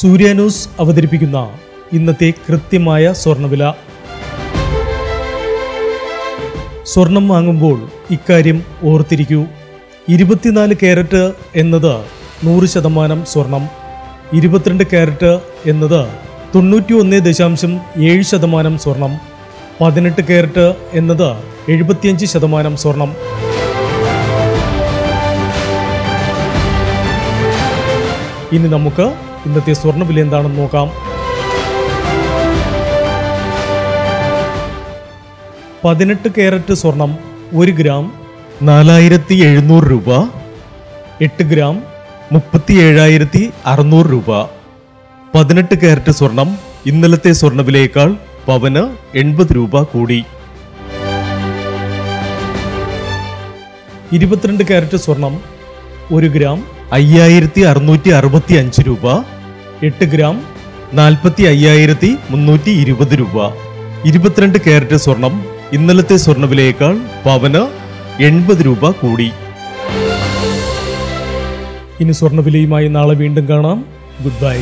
സൂര്യ news അവതരിപ്പിക്കുന്ന ഇന്നത്തെ കൃത്യമായ സ്വർണ്ണവില. സ്വർണം വാങ്ങുമ്പോൾ ഇക്കാര്യം ഓർത്തിരിക്കൂ. 24 കാരറ്റ് എന്നത് 100% സ്വർണം, 22 കാരറ്റ് എന്നത് 91.7% സ്വർണം, 18 കാരറ്റ് എന്നത് 75% സ്വർണം. ഇനി നമുക്ക് ഇന്നത്തെ സ്വർണ്ണവില എന്താണെന്ന് നോക്കാം. 18 കാരറ്റ് സ്വർണം 1 ഗ്രാം 4700 രൂപ, 8 ഗ്രാം 37,600 രൂപ. 18 കാരറ്റ് സ്വർണം ഇന്നലത്തെ സ്വർണ്ണവിലയേക്കാൾ പവന് 80 രൂപ കൂടി. 22 കാരറ്റ് സ്വർണം 1 ഗ്രാം 5665 രൂപ, 8 ഗ്രാം 45,320 രൂപ. 22 കാരറ്റ് സ്വർണം ഇന്നലത്തെ സ്വർണ്ണവിലയേക്കാൾ പവന് 80 രൂപ കൂടി. ഇനി സ്വർണ്ണവിലയുമായി നാളെ വീണ്ടും കാണാം. Good bye.